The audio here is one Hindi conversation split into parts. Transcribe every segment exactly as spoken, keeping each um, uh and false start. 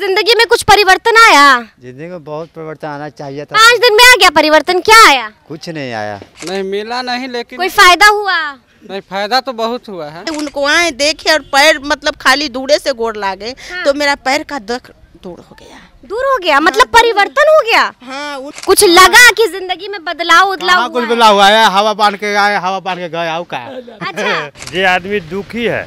जिंदगी में कुछ परिवर्तन आया? जिंदगी में बहुत परिवर्तन आना चाहिए था। पाँच दिन में आ गया परिवर्तन? क्या आया? कुछ नहीं आया, नहीं मिला नहीं। लेकिन कोई फायदा हुआ? नहीं, फायदा तो बहुत हुआ है। उनको आए देखे और पैर मतलब खाली दूरे से गोड़ लागे। हाँ। तो मेरा पैर का दर्द दूर हो गया। दूर हो गया मतलब परिवर्तन हो गया। हाँ, कुछ लगा कि जिंदगी में बदलाव बदलाव कुछ बदलाव आया। हवा बांध के आए, हवा बांध के गए। अच्छा, ये आदमी दुखी है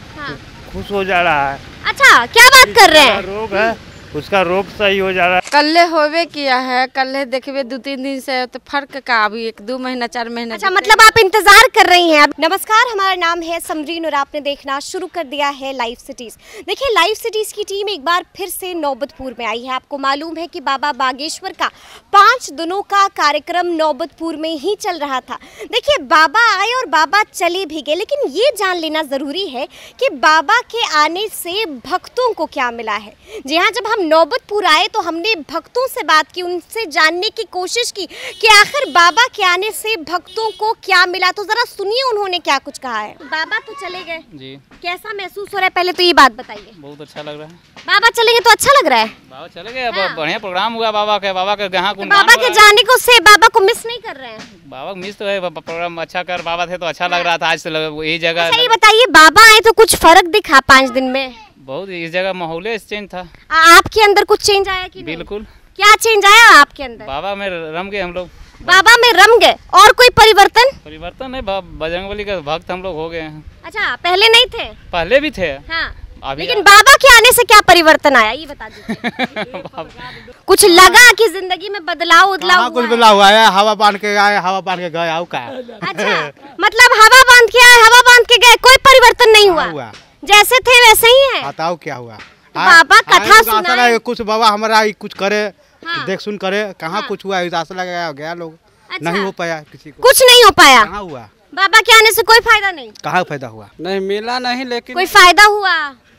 खुश हो जा रहा है। अच्छा, क्या बात कर रहे हैं? रोग है उसका, रोग सही हो जा रहा है। कल्ले होवे किया है, कल्ले देखे दो तीन दिन से तो फर्क का अभी एक दो महीना चार महीना। अच्छा, मतलब आप इंतजार कर रही हैं। नमस्कार, हमारा नाम है समरीन और आपने देखना शुरू कर दिया है लाइव सिटीज। देखिए, लाइव सिटीज की टीम एक बार फिर से नौबतपुर में आई है। आपको मालूम है कि बाबा बागेश्वर का पाँच दिनों का कार्यक्रम नौबतपुर में ही चल रहा था। देखिए, बाबा आए और बाबा चले भी गए, लेकिन ये जान लेना ज़रूरी है कि बाबा के आने से भक्तों को क्या मिला है। जी हाँ, जब नौबतपुर आए तो हमने भक्तों से बात की, उनसे जानने की कोशिश की कि आखिर बाबा के आने से भक्तों को क्या मिला। तो जरा सुनिए उन्होंने क्या कुछ कहा है। बाबा तो चले गए जी, कैसा महसूस हो रहा है पहले तो ये बात बताइए। बहुत अच्छा लग रहा है, बाबा चलेंगे तो अच्छा लग रहा है। बाबा चले गए। हाँ। बढ़िया प्रोग्राम हुआ बाबा के, बाबा के यहाँ तो बाबा के जाने को से बाबा को मिस नहीं कर रहे हैं। बाबा मिस तो है, प्रोग्राम अच्छा कर बाबा थे तो अच्छा लग रहा था। आज तो यही जगह सही बताइए, बाबा आए तो कुछ फर्क दिखा पाँच दिन में? बहुत, इस जगह माहौल चेंज था। आ, आपके अंदर कुछ चेंज आया कि नहीं? बिल्कुल। क्या चेंज आया आपके अंदर? बाबा में रम गए हम लोग। बाबा में रम गए। और कोई परिवर्तन? परिवर्तन है, बजरंगबली का भक्त हम लोग हो गए हैं। अच्छा, पहले नहीं थे? पहले भी थे। हाँ, अभी लेकिन बाबा के आने से क्या परिवर्तन आया ये बता दीजिए। कुछ लगा कि जिंदगी में बदलाव बदलाव कुछ बदलाव आया। हवा बांध के आए, हवा बांध के गए। अच्छा, मतलब हवा बांध के आए, हवा बांध के गए, कोई परिवर्तन नहीं हुआ, जैसे थे वैसे ही है। बताओ क्या हुआ? बाबा कथा सुनाए कुछ, बाबा हमारा कुछ करे। हाँ। देख सुन करे कहाँ? हाँ। कुछ हुआ गया, गया लोग। अच्छा। नहीं हो पाया किसी को, कुछ नहीं हो पाया। कहाँ हुआ? बाबा के आने से कोई फायदा नहीं? कहाँ फायदा हुआ? नहीं मिला नहीं। लेकिन कोई फायदा हुआ?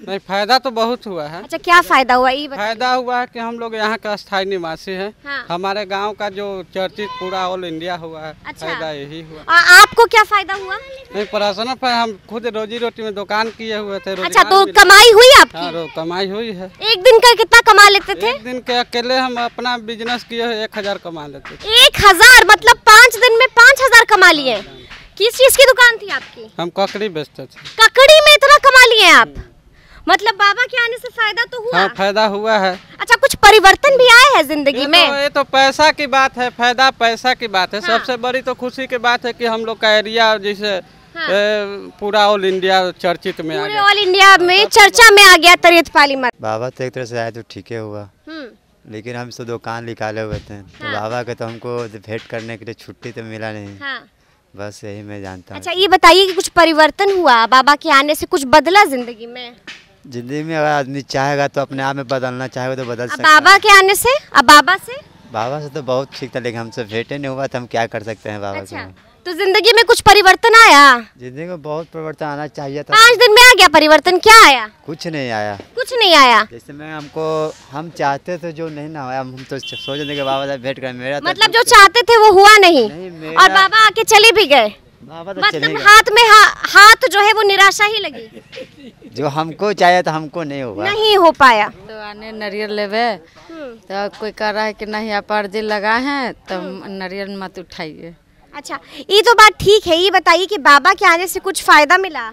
नहीं, फायदा तो बहुत हुआ है। अच्छा, क्या फायदा हुआ ये बताइए। फायदा हुआ कि हम लोग यहाँ का स्थायी निवासी है। हाँ। हमारे गांव का जो चर्चित पूरा ऑल इंडिया हुआ है। अच्छा। फायदा यही हुआ। आ, आपको क्या फायदा हुआ? नहीं, प्रशासन पर हम खुद रोजी रोटी में दुकान किए हुए थे। अच्छा, तो कमाई हुई आपकी? हाँ, कमाई हुई है। एक दिन का कितना कमा लेते थे? एक दिन के अकेले हम अपना बिजनेस किए हुए एक हजार कमा लेते थे। एक हजार मतलब पाँच दिन में पाँच हजार कमा लिए। किस चीज की दुकान थी आपकी? हम ककड़ी बेचते थे। ककड़ी में इतना कमा लिए आप? मतलब बाबा के आने से फायदा तो हुआ। हाँ, फायदा हुआ है। अच्छा, कुछ परिवर्तन भी आया है जिंदगी में? तो ये तो पैसा की बात है, फायदा पैसा की बात है। हाँ। सबसे बड़ी तो खुशी की बात है कि हम लोग का एरिया जैसे हाँ। पूरा ऑल इंडिया चर्चित में आ गया। ऑल इंडिया में चर्चा में आ गया तरियतपाली मत। बाबा तो एक तरह से आए तो ठीक हुआ, लेकिन हम सब दुकान निकाले हुए थे। बाबा के तो हमको भेंट करने के लिए छुट्टी तो मिला नहीं, बस यही मैं जानता हूँ। अच्छा, ये बताइए कि कुछ परिवर्तन हुआ बाबा के आने से? कुछ बदला जिंदगी में? जिंदगी में अगर आदमी चाहेगा तो अपने आप में बदलना चाहेगा तो बदल सकता है। बाबा के आने से? अब बाबा से बाबा से तो बहुत ठीक था, लेकिन हमसे भेंटे नहीं हुआ तो हम क्या कर सकते हैं बाबा। अच्छा, से तो जिंदगी में कुछ परिवर्तन आया? जिंदगी में बहुत परिवर्तन आना चाहिए था। पाँच दिन में आ गया परिवर्तन? क्या आया? कुछ नहीं आया। कुछ नहीं आया। जैसे मैं हमको हम चाहते थे जो नहीं ना आया, हम तो सोचते थे बाबा से भेंट कर। मेरा मतलब जो चाहते थे वो हुआ नहीं, और बाबा आके चले भी गए। मतलब हाथ में हाथ जो है वो निराशा ही लगी। जो हमको चाहिए था हमको नहीं हुआ, नहीं हो पाया। तो आने नारियल लेवे तो कोई कह रहा है कि नहीं आप अर्जी लगाए हैं तो नारियल मत उठाइए। अच्छा, ये तो बात ठीक है। ये बताइए कि बाबा के आने से कुछ फायदा मिला?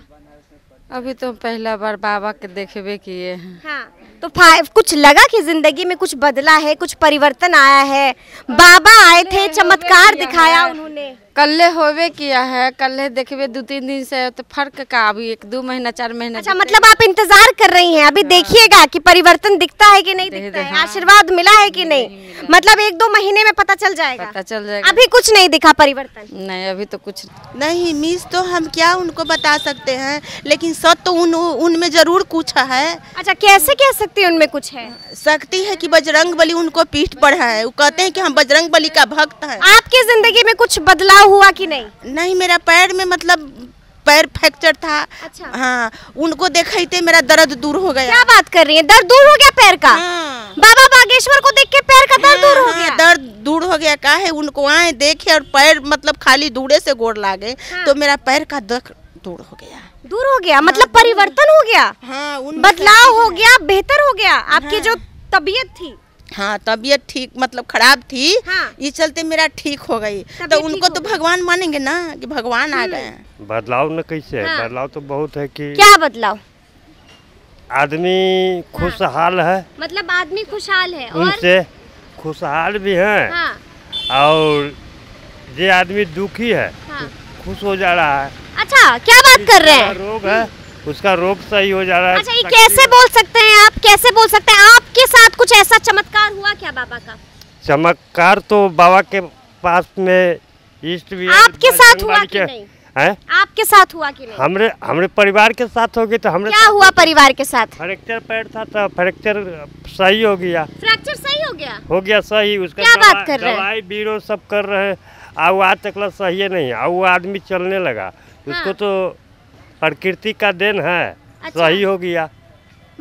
अभी तो पहला बार बाबा के देखे किए हैं। हाँ। तो कुछ लगा कि जिंदगी में कुछ बदला है, कुछ परिवर्तन आया है? बाबा आए थे, चमत्कार दिखाया उन्होंने। कल्ले होवे किया है, कल्ले देखे दो तीन दिन से तो फर्क का अभी एक दो महीना चार महीना। अच्छा, मतलब आप इंतजार कर रही हैं अभी। हाँ। देखिएगा कि परिवर्तन दिखता है कि नहीं दिखता है, आशीर्वाद मिला है कि नहीं, मतलब एक दो महीने में पता चल जाएगा। पता चल जाएगा। अभी कुछ नहीं दिखा परिवर्तन? नहीं, अभी तो कुछ नहीं। मिस तो हम क्या उनको बता सकते हैं, लेकिन सच तो उन उनमें जरूर कुछ है। अच्छा, कैसे कह सकती है उनमें कुछ है? सकती है कि बजरंगबली उनको पीठ पर है, वो कहते हैं कि हम बजरंगबली का भक्त हैं। आपके जिंदगी में कुछ बदलाव हुआ कि नहीं? नहीं, मेरा पैर में मतलब पैर फ्रैक्चर था। अच्छा। हाँ, उनको देखा ही थे, मेरा दर्द दूर हो गया। क्या बात कर रही है, दर्द दूर हो गया पैर का? हाँ। बाबा बागेश्वर को देख के पैर का दर्द दूर हो गया? दर्द दूर हो गया। का है उनको आए देखे और पैर मतलब खाली दूरे से गोड़ लागे। हाँ। तो मेरा पैर का दर्द दूर हो गया। दूर हो गया मतलब परिवर्तन हो गया। हाँ, बदलाव हो गया, बेहतर हो गया आपके जो तबीयत थी, हाँ तबीयत ठीक मतलब खराब थी, हाँ। इस चलते मेरा ठीक हो गई, तो उनको तो भगवान मानेंगे ना कि भगवान आ गए। बदलाव न कैसे है, हाँ। बदलाव तो बहुत है कि क्या बदलाव, आदमी खुशहाल है, मतलब आदमी खुशहाल है और उनसे खुशहाल भी है, हाँ। और ये आदमी दुखी है, हाँ। खुश हो जा रहा है। अच्छा क्या बात कर रहे हैं, रोग है उसका रोग सही हो जा रहा है। अच्छा ये कैसे बोल सकते हैं आप, कैसे बोल सकते हैं? आपके साथ कुछ ऐसा चमत्कार हुआ क्या बाबा का? चमत्कार तो बाबा के पास में ईस्ट भी आपके साथ हुआ कि नहीं? है आपके साथ हुआ कि नहीं? हमरे हमरे परिवार के साथ होगी तो हमरे क्या हुआ परिवार के साथ? फ्रैक्चर पैर था तो फ्रैक्चर सही हो गया, फ्रैक्चर सही हो गया, हो गया सही। उसका क्या बात कर रहे हैं? दवाई बीरो सब कर रहे हैं, अब आज तक सही नहीं, अब वो आदमी चलने लगा, उसको तो प्रकृति का देन है। अच्छा। सही हो गया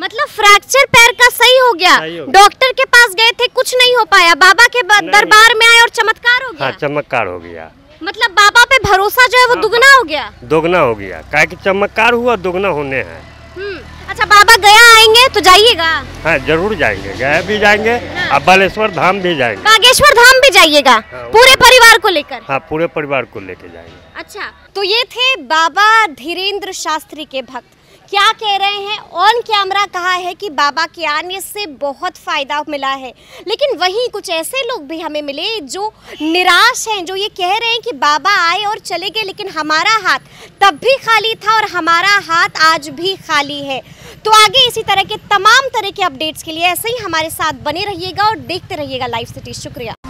मतलब फ्रैक्चर पैर का सही हो गया, गया। डॉक्टर के पास गए थे, कुछ नहीं हो पाया, बाबा के दरबार में आए और चमत्कार हो गया। हाँ, चमत्कार हो गया मतलब बाबा पे भरोसा जो है वो दुगना हो गया, दोगुना हो गया, काहे कि चमत्कार हुआ दोगुना होने हैं। अच्छा बाबा गया आएंगे तो जाइएगा? हाँ जरूर जाएंगे, गया भी जाएंगे, हाँ। बागेश्वर धाम भी जाएंगे, बागेश्वर धाम भी जाइएगा, हाँ, पूरे परिवार को लेकर? हाँ पूरे परिवार को लेकर जाएंगे। अच्छा तो ये थे बाबा धीरेन्द्र शास्त्री के भक्त, क्या कह रहे हैं। ऑन कैमरा कहा है कि बाबा के आने से बहुत फ़ायदा मिला है, लेकिन वहीं कुछ ऐसे लोग भी हमें मिले जो निराश हैं, जो ये कह रहे हैं कि बाबा आए और चले गए, लेकिन हमारा हाथ तब भी खाली था और हमारा हाथ आज भी खाली है। तो आगे इसी तरह के तमाम तरह के अपडेट्स के लिए ऐसे ही हमारे साथ बने रहिएगा और देखते रहिएगा लाइव सिटीज़। शुक्रिया।